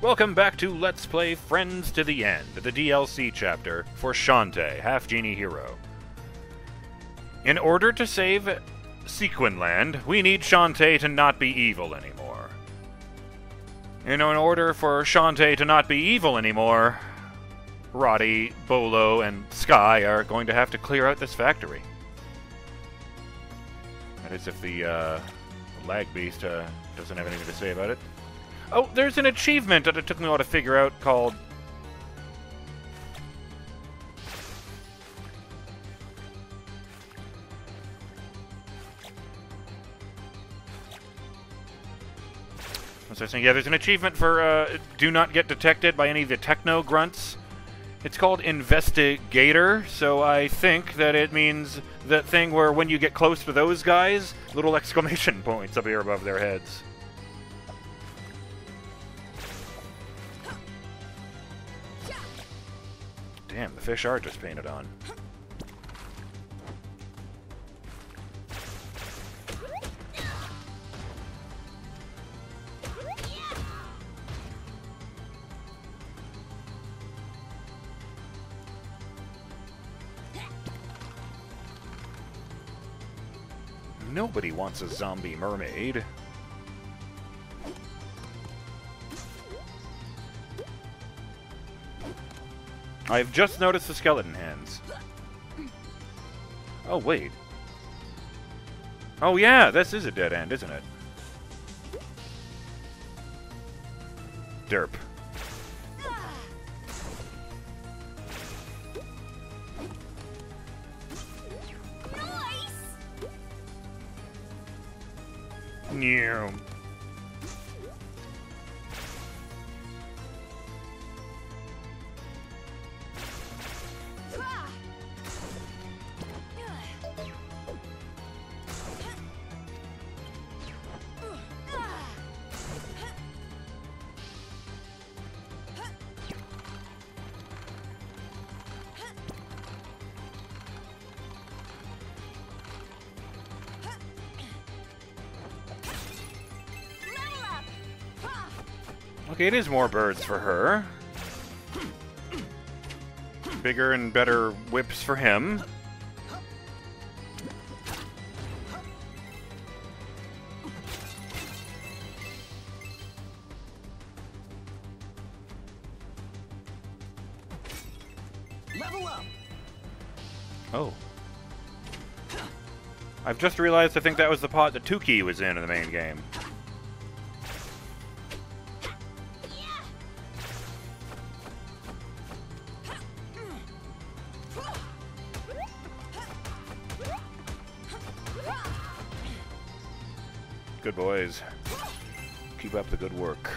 Welcome back to Let's Play Friends to the End, the DLC chapter for Shantae, Half-Genie Hero. In order to save Sequinland, we need Shantae to not be evil anymore. And in order for Shantae to not be evil anymore, Rotty, Bolo, and Sky are going to have to clear out this factory. That is if the lag beast doesn't have anything to say about it. Oh, there's an achievement that it took me a while to figure out called... What's I saying? Yeah, there's an achievement for do not get detected by any of the techno grunts. It's called Investigator, so I think that it means that thing where when you get close to those guys, little exclamation points up here above their heads. Damn, the fish are just painted on. Nobody wants a zombie mermaid. I've just noticed the skeleton hands. Oh, wait. Oh, yeah, this is a dead end, isn't it? Derp. Nice. Okay, it is more birds for her. Bigger and better whips for him. Level up. Oh. I've just realized I think that was the pot that Tuki was in the main game. Good boys. Keep up the good work.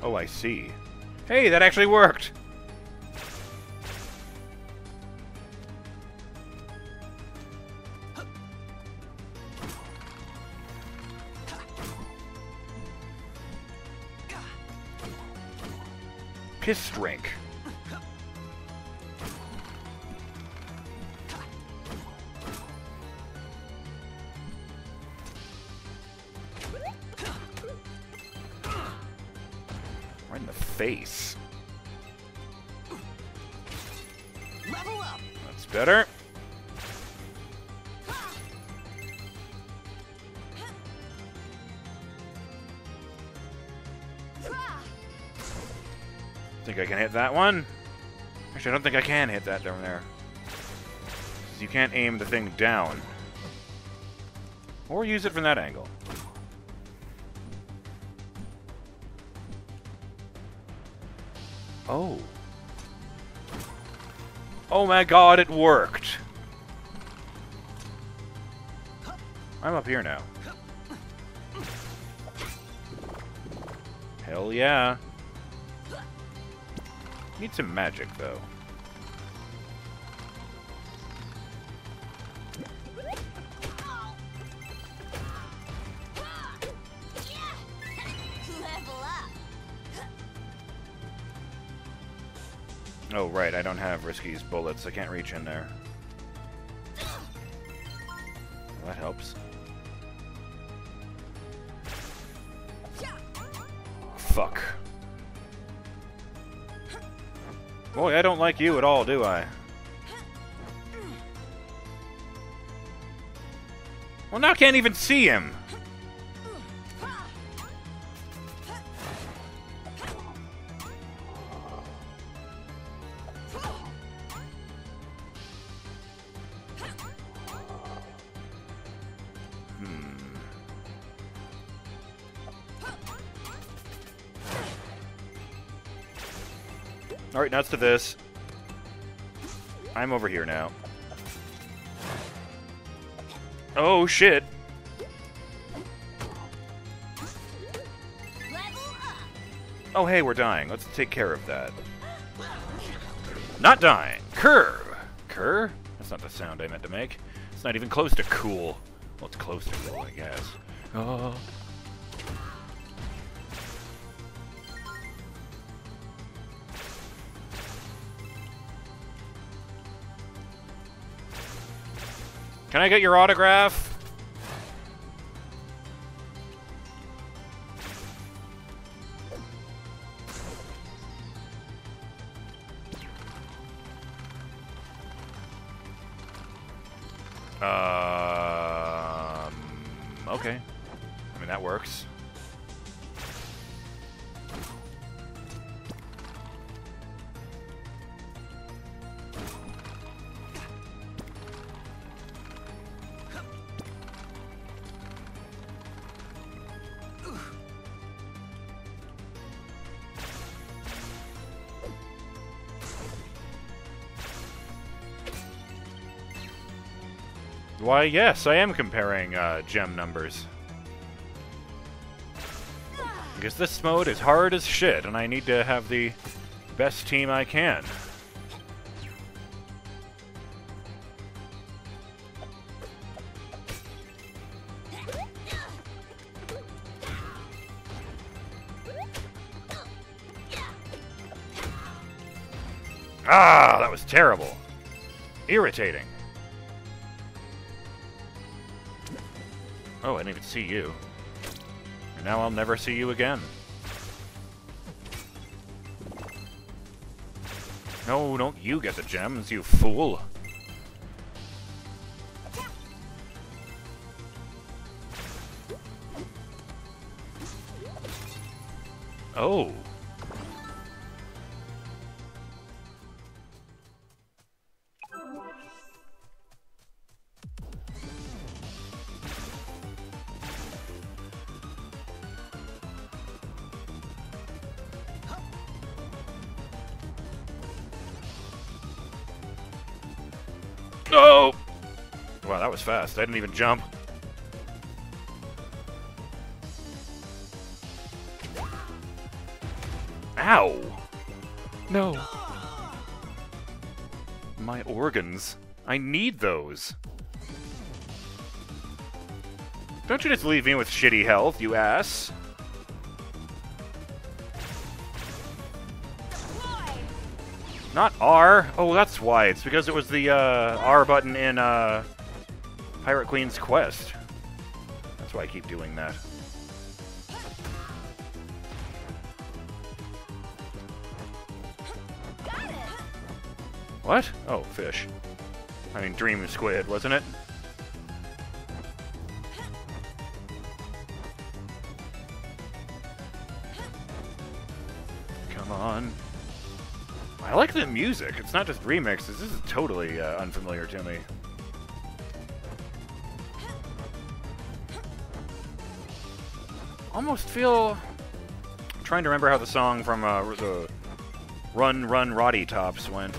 Oh, I see. Hey, that actually worked! Piss drink. Right in the face. Level up. That's better. Think I can hit that one? Actually, I don't think I can hit that down there. You can't aim the thing down. Or use it from that angle. Oh. Oh my god, it worked! I'm up here now. Hell yeah. Need some magic, though. Oh, right, I don't have Risky's bullets. I can't reach in there. Well, that helps. Fuck. Boy, I don't like you at all, do I? Well, now I can't even see him! Alright, nuts to this. I'm over here now. Oh, shit. Oh, hey, we're dying. Let's take care of that. Not dying. Curve. Curve? That's not the sound I meant to make. It's not even close to cool. Well, it's close to cool, I guess. Oh. Can I get your autograph? Okay. I mean, that works. Why, yes, I am comparing gem numbers. Because this mode is hard as shit, and I need to have the best team I can. Ah, that was terrible. Irritating. Oh, I didn't even see you. And now I'll never see you again. No, don't you get the gems, you fool. Oh. No! Wow, that was fast. I didn't even jump. Ow! No. My organs. I need those. Don't you just leave me with shitty health, you ass. Not R. Oh, that's why. It's because it was the R button in Pirate Queen's Quest. That's why I keep doing that. Got it. What? Oh, fish. I mean, Dream Squid, wasn't it? Come on. I like the music. It's not just remixes. This is totally unfamiliar to me. Almost feel... I'm trying to remember how the song from the Run Run Rottytops went.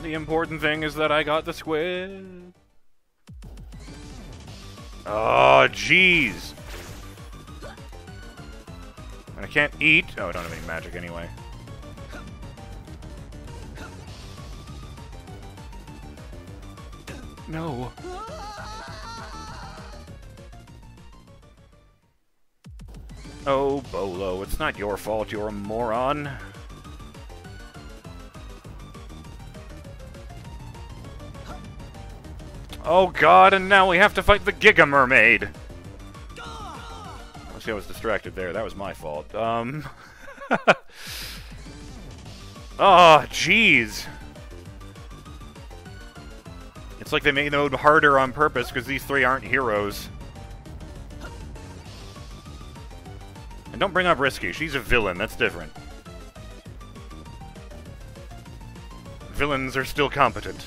The important thing is that I got the squid. Oh, jeez! And I can't eat. Oh, I don't have any magic anyway. No. Oh, Bolo, it's not your fault, you're a moron. Oh god, and now we have to fight the Giga Mermaid! Actually, I was distracted there, that was my fault. Oh, jeez! It's like they made it harder on purpose, because these three aren't heroes. And don't bring up Risky, she's a villain, that's different. Villains are still competent.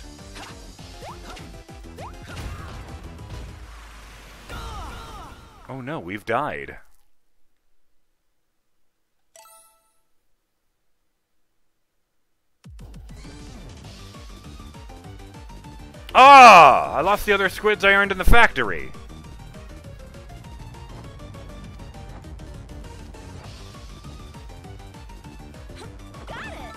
Oh no, we've died. Ah! I lost the other squids I earned in the factory! Got it.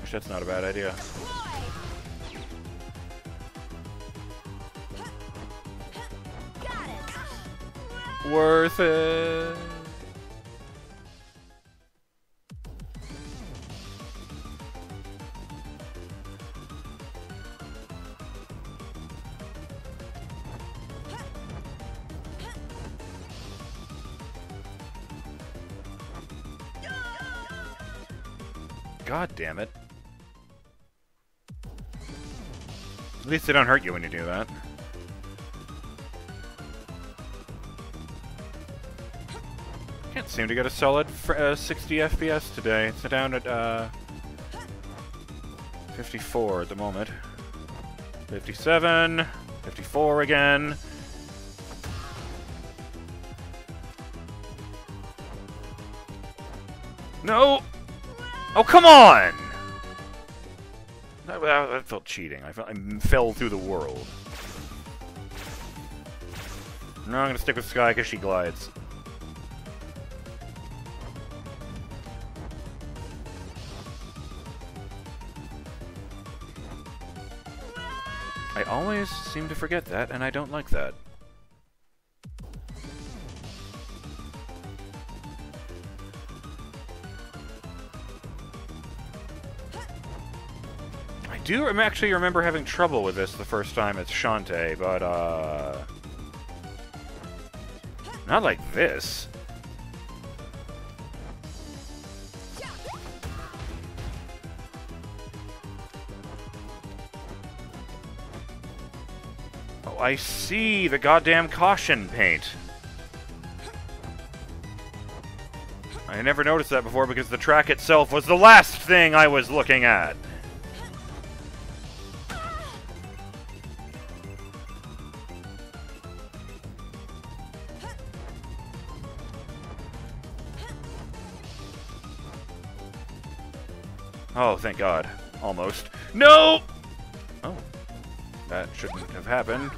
Gosh, that's not a bad idea. Worth it. God damn it. At least they don't hurt you when you do that. Can't seem to get a solid 60 FPS today. It's down at 54 at the moment. 57, 54 again. No! Oh, come on! That felt cheating. I fell through the world. No, I'm gonna stick with Sky because she glides. I always seem to forget that, and I don't like that. I do actually remember having trouble with this the first time at Shantae, but, not like this. I see the goddamn caution paint. I never noticed that before because the track itself was the last thing I was looking at. Oh, thank God. Almost. No! Oh. That shouldn't have happened.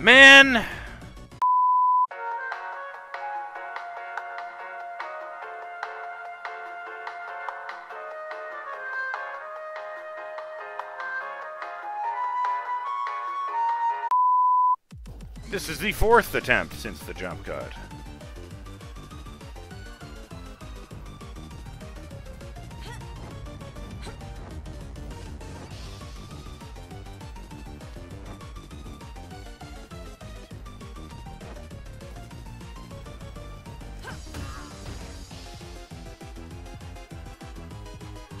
Man! This is the fourth attempt since the jump cut.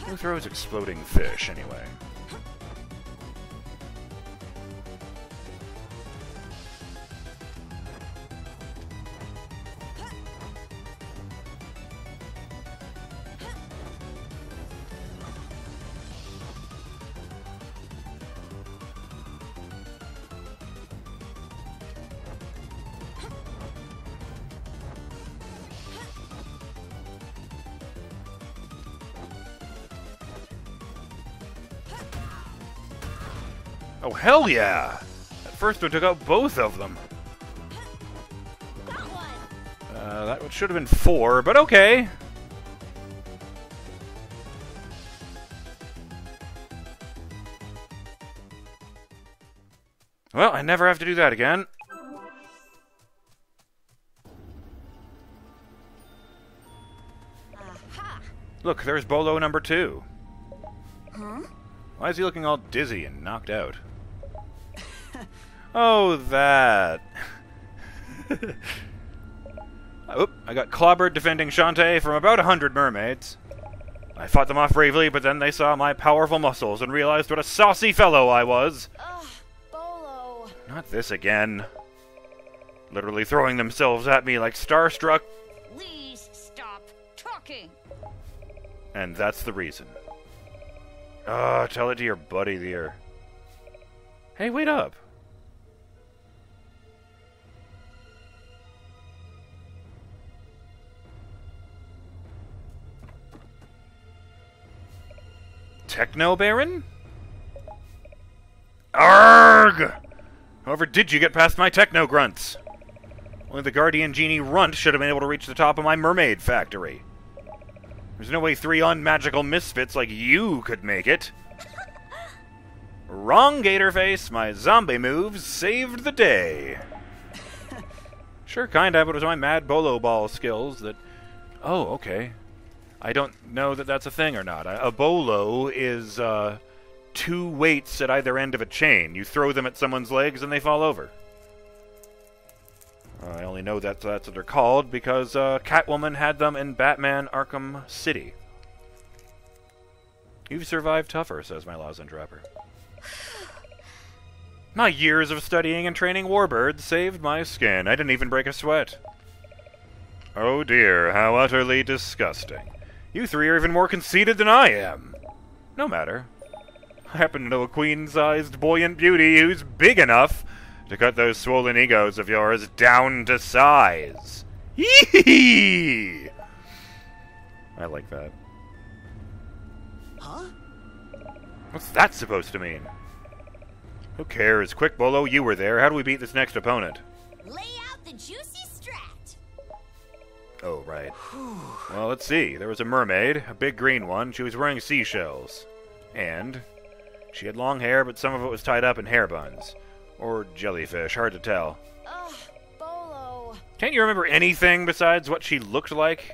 Who throws exploding fish, anyway? Oh, hell yeah! That first one took out both of them. That should have been four, but okay! Well, I never have to do that again. Look, there's Bolo number 2. Huh? Why is he looking all dizzy and knocked out? Oh, that. Oop, I got clobbered defending Shantae from about 100 mermaids. I fought them off bravely, but then they saw my powerful muscles and realized what a saucy fellow I was. Ugh, Bolo. Not this again. Literally throwing themselves at me like starstruck. Please stop talking. And that's the reason. Ah, tell it to your buddy there. Hey, wait up. Techno Baron? Arg! However did you get past my techno grunts? Only the Guardian Genie Runt should have been able to reach the top of my mermaid factory. There's no way 3 unmagical misfits like you could make it. Wrong, Gatorface. My zombie moves saved the day. Sure, kinda, but it was my mad Bolo Ball skills that... Oh, okay. I don't know that that's a thing or not. A Bolo is 2 weights at either end of a chain. You throw them at someone's legs and they fall over. I only know that that's what they're called because Catwoman had them in Batman Arkham City. You've survived tougher, says my lozenge wrapper. My years of studying and training warbirds saved my skin. I didn't even break a sweat. Oh dear, how utterly disgusting. You 3 are even more conceited than I am. No matter. I happen to know a queen-sized buoyant beauty who's big enough to cut those swollen egos of yours down to size. Yee-hee! I like that. Huh? What's that supposed to mean? Who cares? Quick, Bolo, you were there. How do we beat this next opponent? Lay out the juicy strat. Oh, right. Well, let's see. There was a mermaid, a big green one. She was wearing seashells. And she had long hair, but some of it was tied up in hair buns. Or jellyfish, hard to tell. Ugh, Bolo. Can't you remember anything besides what she looked like?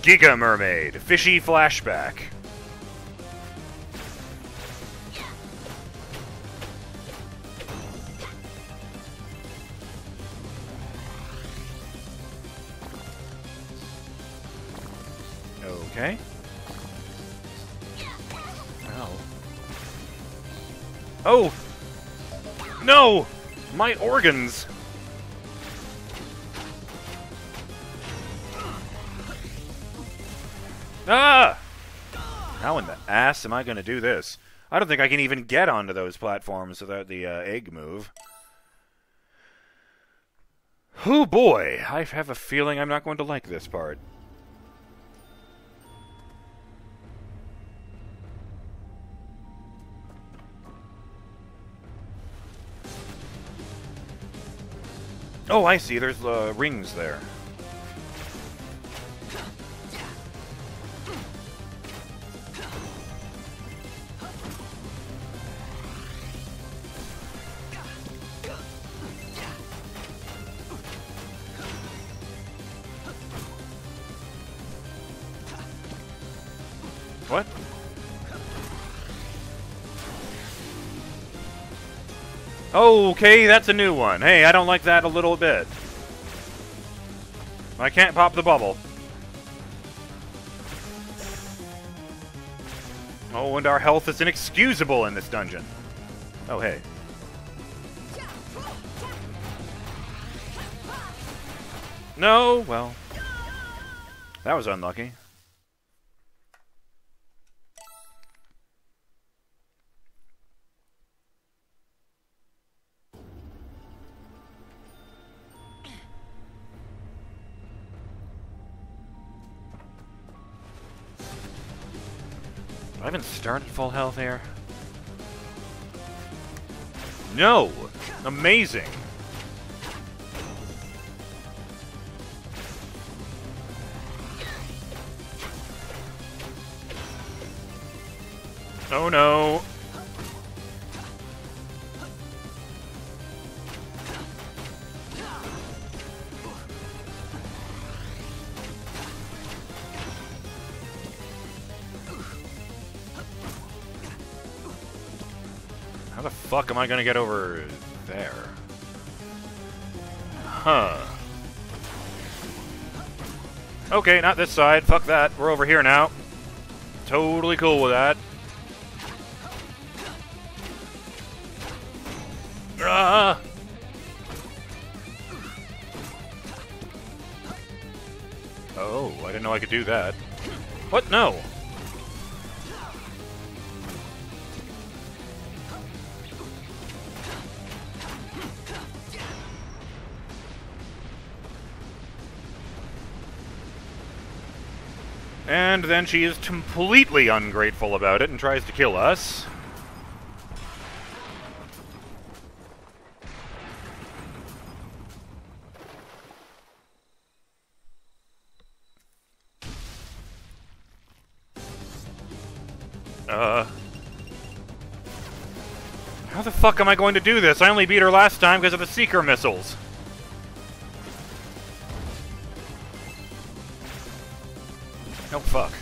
Giga Mermaid, fishy flashback. Okay. Ow. Oh! No! My organs! Ah! How in the ass am I gonna do this? I don't think I can even get onto those platforms without the egg move. Oh boy! I have a feeling I'm not going to like this part. Oh, I see. There's rings there. What? Okay, that's a new one. Hey, I don't like that a little bit. I can't pop the bubble. Oh, and our health is inexcusable in this dungeon. Oh, hey. No, well. That was unlucky. I haven't started full health here. No! Amazing! Oh no! How the fuck am I gonna get over there? Huh. Okay, not this side. Fuck that. We're over here now. Totally cool with that. Oh, I didn't know I could do that. What? No! And then she is completely ungrateful about it and tries to kill us. How the fuck am I going to do this? I only beat her last time because of the Seeker missiles. Oh fuck.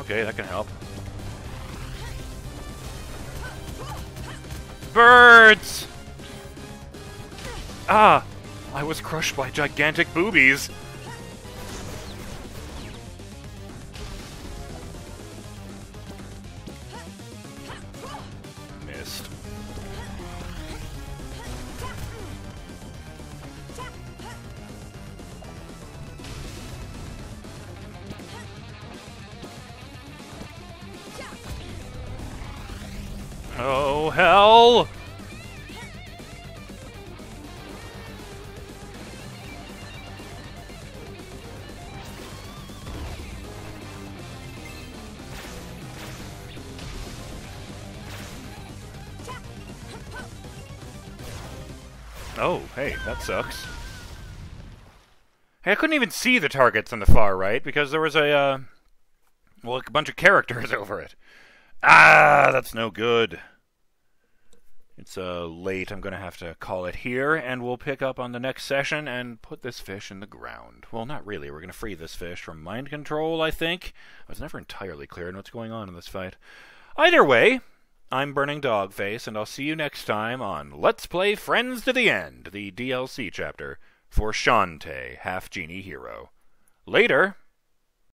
Okay, that can help. Birds! Ah! I was crushed by gigantic boobies. Oh, hell! Oh, hey, that sucks. Hey, I couldn't even see the targets on the far right because there was a, well, a bunch of characters over it. Ah, that's no good. It's late, I'm going to have to call it here, and we'll pick up on the next session and put this fish in the ground. Well, not really. We're going to free this fish from mind control, I think. I was never entirely clear on what's going on in this fight. Either way, I'm BurningDogFace, and I'll see you next time on Let's Play Friends to the End, the DLC chapter for Shantae, Half-Genie Hero. Later!